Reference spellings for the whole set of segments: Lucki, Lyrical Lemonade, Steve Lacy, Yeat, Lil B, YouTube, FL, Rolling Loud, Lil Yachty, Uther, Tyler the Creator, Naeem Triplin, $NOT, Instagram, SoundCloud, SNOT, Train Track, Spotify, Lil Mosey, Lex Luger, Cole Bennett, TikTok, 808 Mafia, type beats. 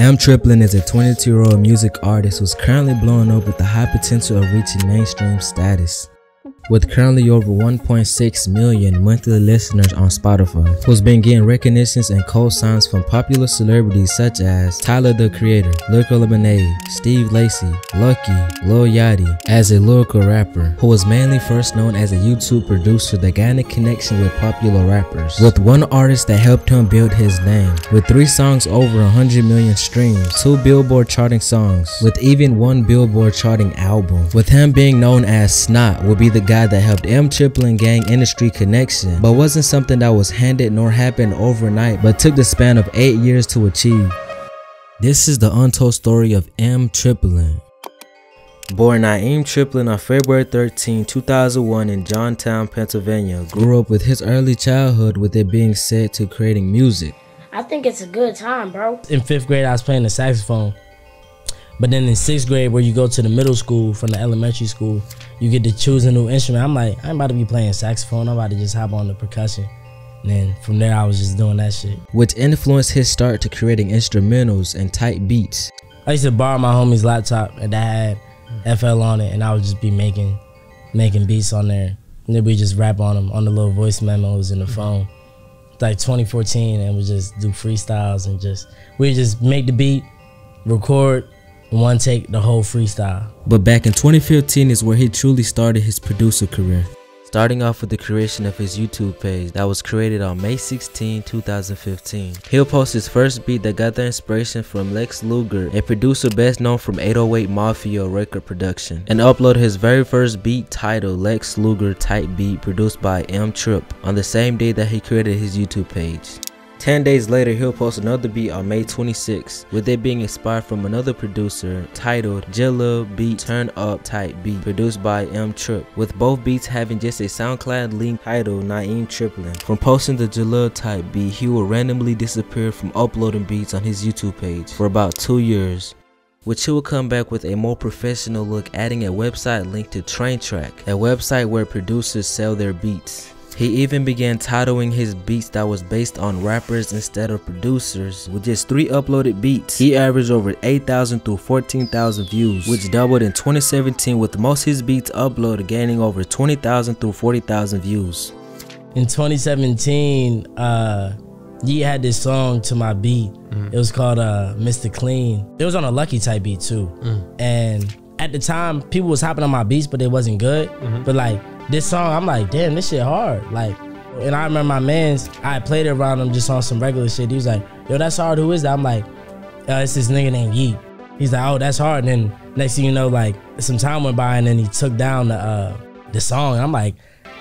Naeem Triplin is a 22-year-old music artist who's currently blowing up with the high potential of reaching mainstream status. With currently over 1.6 million monthly listeners on Spotify, who's been getting recognitions and co-signs from popular celebrities such as Tyler the Creator, Lyrical Lemonade, Steve Lacy, Lucki, Lil Yachty, as a lyrical rapper, who was mainly first known as a YouTube producer that got in a connection with popular rappers, with one artist that helped him build his name, with 3 songs over 100 million streams, 2 Billboard charting songs, with even 1 Billboard charting album, with him being known as SNOT would be the guy that helped Naeem Triplin gang industry connection, but wasn't something that was handed nor happened overnight, but took the span of 8 years to achieve. This is the untold story of Naeem Triplin. Born Naeem Triplin on February 13, 2001 in Johnstown, Pennsylvania, grew up with his early childhood with it being set to creating music. I think it's a good time, bro. In 5th grade, I was playing the saxophone. But then in 6th grade, where you go to the middle school from the elementary school, you get to choose a new instrument. I'm like, I ain't about to be playing saxophone. I'm about to just hop on the percussion. And then from there, I was just doing that shit. Which influenced his start to creating instrumentals and tight beats. I used to borrow my homie's laptop and that had FL on it, and I would just be making beats on there. And then we just rap on them on the little voice memos in the phone. It's like 2014, and we just do freestyles and we just make the beat, record, one take the whole freestyle. But back in 2015 is where he truly started his producer career, starting off with the creation of his YouTube page that was created on May 16, 2015. He'll post his first beat that got their inspiration from Lex Luger, a producer best known from 808 Mafia record production, and upload his very first beat titled Lex Luger Type Beat, produced by Naeem Triplin, on the same day that he created his YouTube page. 10 days later, he'll post another beat on May 26, with it being inspired from another producer titled Lil B Turn Up Type Beat, produced by Naeem Triplin, with both beats having just a SoundCloud link titled Naeem Triplin. From posting the Lil Type Beat, he will randomly disappear from uploading beats on his YouTube page for about 2 years, which he will come back with a more professional look, adding a website link to Train Track, a website where producers sell their beats. He even began titling his beats that was based on rappers instead of producers. With just 3 uploaded beats, he averaged over 8,000 through 14,000 views, which doubled in 2017, with most of his beats uploaded gaining over 20,000 through 40,000 views. In 2017, Yeat had this song to my beat. It was called Mr. Clean. It was on a Lucki type beat too. And at the time, people was hopping on my beats, but it wasn't good. But like, this song, I'm like, damn, this shit hard. Like, and I remember my man's, I played it around him just on some regular shit. He was like, yo, that's hard, who is that? I'm like, it's this nigga named Yeat. He's like, oh, that's hard. And then next thing you know, like, some time went by and then he took down the song. I'm like,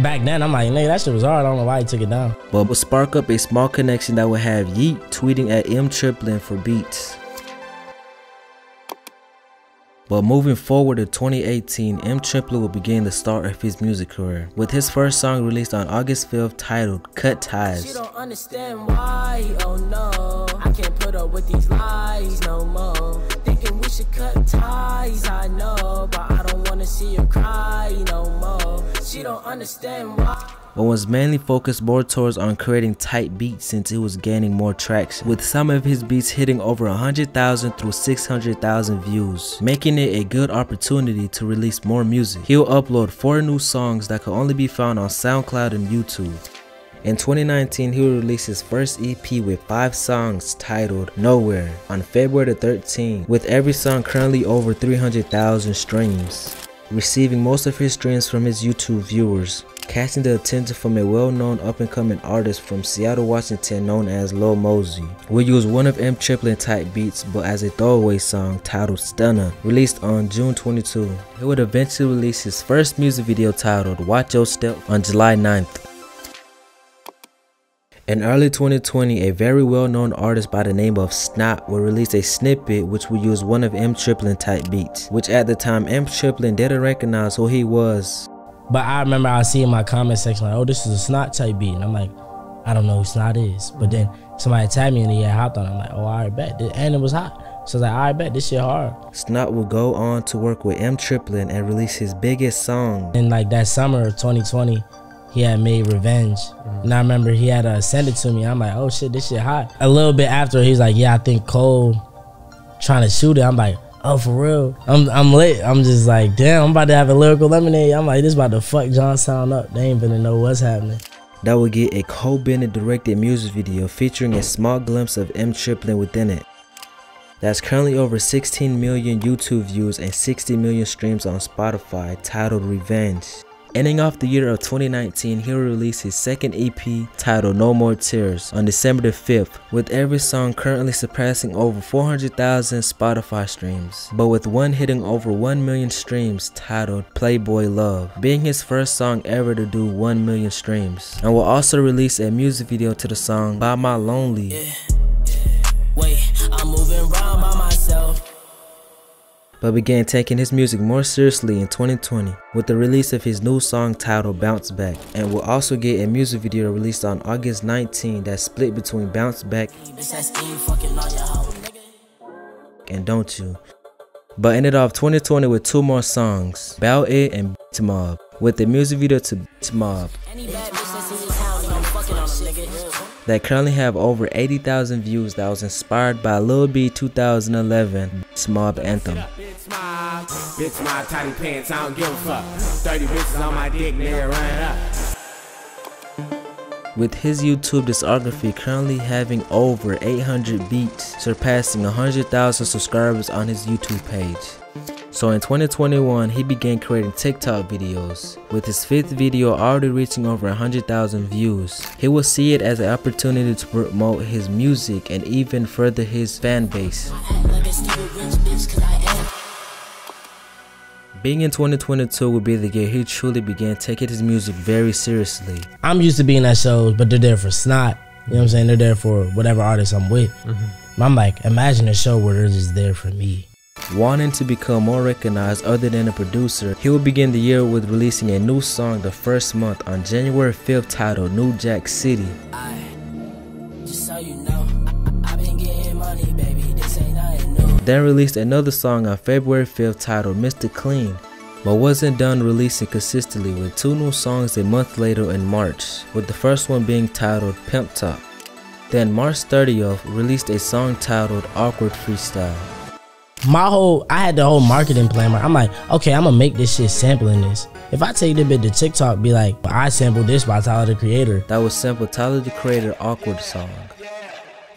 back then, I'm like, nigga, that shit was hard. I don't know why he took it down. But would spark up a small connection that would have Yeat tweeting at Naeem Triplin for beats. But moving forward to 2018, Naeem Triplin will begin the start of his music career, with his first song released on August 5th titled Cut Ties. She don't understand why, oh no, I can't put up with these lies no more. Thinking we should cut ties, I know, but I don't wanna see her cry no more. She don't understand why. But was mainly focused more towards on creating tight beats since he was gaining more traction, with some of his beats hitting over 100,000 through 600,000 views, making it a good opportunity to release more music. He'll upload 4 new songs that could only be found on SoundCloud and YouTube. In 2019, he will release his first EP with 5 songs titled Nowhere on February 13, with every song currently over 300,000 streams, receiving most of his streams from his YouTube viewers, catching the attention from a well-known up-and-coming artist from Seattle, Washington known as Lil Mosey. We use one of Naeem Triplin type beats but as a throwaway song titled Stunner, released on June 22. He would eventually release his first music video titled Watch Your Step on July 9th. In early 2020, a very well-known artist by the name of Snot will release a snippet which will use one of Naeem Triplin type beats, which at the time Naeem Triplin didn't recognize who he was. But I remember I see in my comment section like, oh, this is a Snot type beat. And I'm like, I don't know who Snot is. But then somebody tagged me and he had hopped on it. I'm like, oh, I bet. And it was hot. So I was like, I bet this shit hard. Snot will go on to work with Naeem Triplin and release his biggest song. And like that summer of 2020, he had made Revenge. And I remember he had sent it to me. I'm like, oh shit, this shit hot. A little bit after, he was like, yeah, I think Cole trying to shoot it. I'm like, oh, for real? I'm lit. I'm just like, damn, I'm about to have a Lyrical Lemonade. I'm like, this about to fuck Johnstown up. They ain't finna know what's happening. That would get a Cole Bennett directed music video featuring a small glimpse of M Triplin within it. That's currently over 16 million YouTube views and 60 million streams on Spotify, titled Revenge. Ending off the year of 2019, he released his second EP titled No More Tears on December the 5th, with every song currently surpassing over 400,000 Spotify streams, but with one hitting over 1 million streams, titled Playboy Love, being his first song ever to do 1 million streams, and will also release a music video to the song By My Lonely. Wait, I'm moving round by myself. But began taking his music more seriously in 2020 with the release of his new song titled Bounce Back, and will also get a music video released on August 19 that's split between Bounce Back and Don't You. But ended off 2020 with two more songs, Bow It and Bitch Mob, with the music video to Bitch Mob that currently have over 80,000 views, that was inspired by Lil B 2011 Bitch Mob anthem. Bitch mob, tiny pants, I don't give a fuck. 30 bitches on my dick, nigga, run up. With his YouTube discography currently having over 800 beats, surpassing 100,000 subscribers on his YouTube page. So in 2021, he began creating TikTok videos, with his fifth video already reaching over 100,000 views. He will see it as an opportunity to promote his music and even further his fan base. Being in 2022 would be the year he truly began taking his music very seriously. I'm used to being at shows, but they're there for snot. You know what I'm saying? They're there for whatever artist I'm with. I'm like, imagine a show where they're just there for me. Wanting to become more recognized other than a producer, he will begin the year with releasing a new song the first month on January 5th titled New Jack City. Then released another song on February 5th titled Mr. Clean, but wasn't done releasing consistently, with two new songs a month later in March, with the first one being titled Pimp Top. Then March 30th released a song titled Awkward Freestyle. I had the whole marketing plan. I'm like, okay, I'm gonna make this shit sampling this. If I take the bit to TikTok, be like, I sampled this by Tyler the Creator. That was sampled Tyler the Creator Awkward song.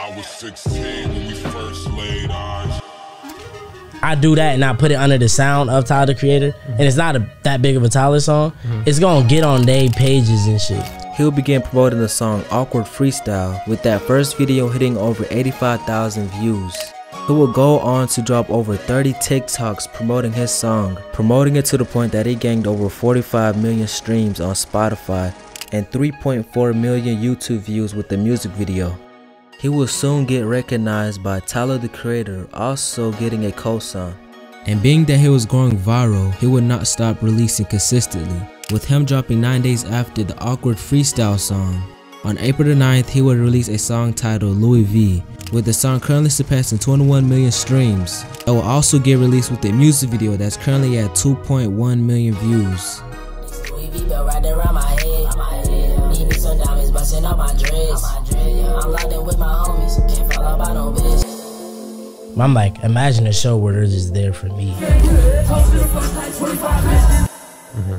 I was 16 when we first laid eyes. I do that and I put it under the sound of Tyler the Creator, and it's not that big of a Tyler song. It's gonna get on their pages and shit. He'll begin promoting the song Awkward Freestyle, with that first video hitting over 85,000 views. He will go on to drop over 30 TikToks promoting his song, promoting it to the point that he gained over 45 million streams on Spotify and 3.4 million YouTube views with the music video. He will soon get recognized by Tyler the Creator, also getting a co-sign. And being that he was going viral, he would not stop releasing consistently, with him dropping 9 days after the Awkward Freestyle song. On April the 9th, he would release a song titled Louis V, with the song currently surpassing 21 million streams. It will also get released with a music video that's currently at 2.1 million views. I'm like, imagine a show where they're just there for me.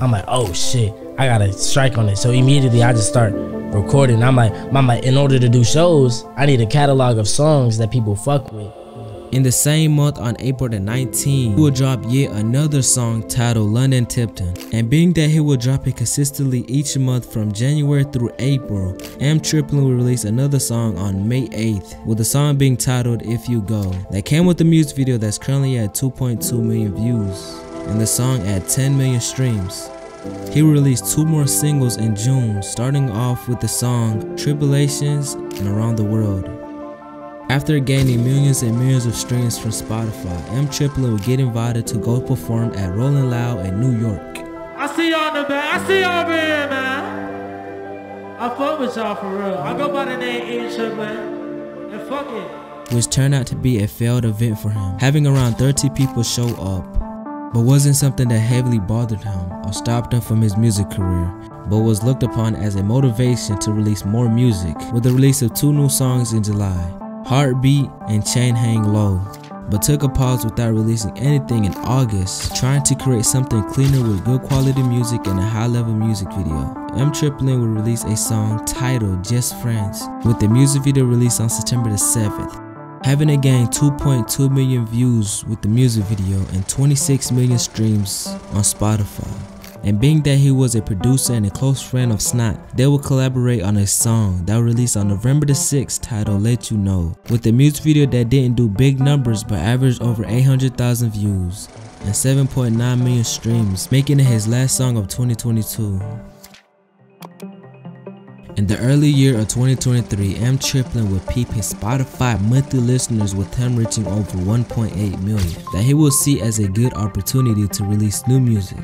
I'm like, oh shit, I gotta strike on it. So immediately I just start recording. I'm like, in order to do shows, I need a catalog of songs that people fuck with. In the same month, on April the 19th, he will drop yet another song titled London Tipton. And being that he will drop it consistently each month from January through April, M Triplin will release another song on May 8th, with the song being titled If You Go, that came with the music video that's currently at 2.2 million views and the song at 10 million streams. He released two more singles in June, starting off with the song Tribulations and Around the World. After gaining millions and millions of streams from Spotify, M Triplin would get invited to go perform at Rolling Loud in New York. I see y'all in the back, I see y'all over here, man. I fuck with y'all for real. I go by the name M Triplin, and fuck it. Which turned out to be a failed event for him, having around 30 people show up, but wasn't something that heavily bothered him or stopped him from his music career, but was looked upon as a motivation to release more music, with the release of two new songs in July, Heartbeat and Chain Hang Low. but took a pause without releasing anything in August, trying to create something cleaner with good quality music and a high-level music video. M Triplin will release a song titled Just Friends, with the music video released on September the 7th. Having again 2.2 million views with the music video and 26 million streams on Spotify. And being that he was a producer and a close friend of Snot, they will collaborate on a song that released on November the 6th titled Let You Know, with a music video that didn't do big numbers but averaged over 800,000 views and 7.9 million streams, making it his last song of 2022. In the early year of 2023, M Triplin would peep his Spotify monthly listeners, with him reaching over 1.8 million, that he will see as a good opportunity to release new music,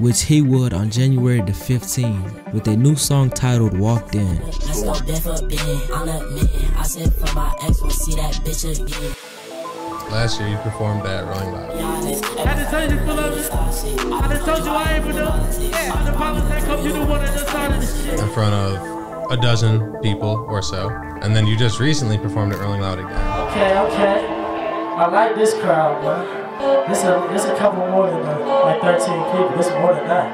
which he would on January the 15th with a new song titled Walked In. Let's go there for a bit, I'll admit it. I said for my ex, we'll see that bitch again. Last year you performed at Rolling Loud. I just told you I ain't produced. Yeah, the problems that come, you the one that just started this shit. In front of a dozen people or so. And then you just recently performed at Rolling Loud again. Okay. I like this crowd, bro. This a couple more than like 13 people. This more than that.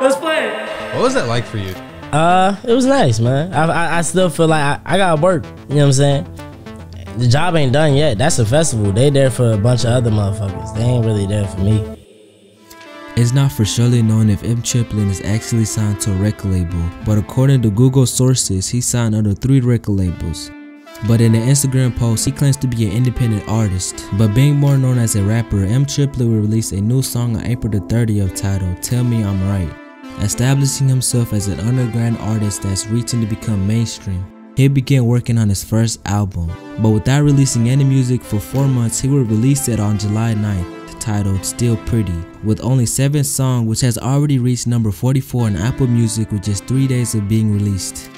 Let's play it. What was that like for you? It was nice, man. I still feel like I gotta work. You know what I'm saying? The job ain't done yet. That's a festival. They there for a bunch of other motherfuckers. They ain't really there for me. It's not for surely known if M Triplin is actually signed to a record label, but according to Google sources, he signed under 3 record labels. But in an Instagram post, he claims to be an independent artist. But being more known as a rapper, M Triplin will release a new song on April the 30th titled Tell Me I'm Right, establishing himself as an underground artist that's reaching to become mainstream. He began working on his first album, but without releasing any music for 4 months, he will release it on July 9th titled Still Pretty, with only 7 songs, which has already reached number 44 on Apple Music with just 3 days of being released.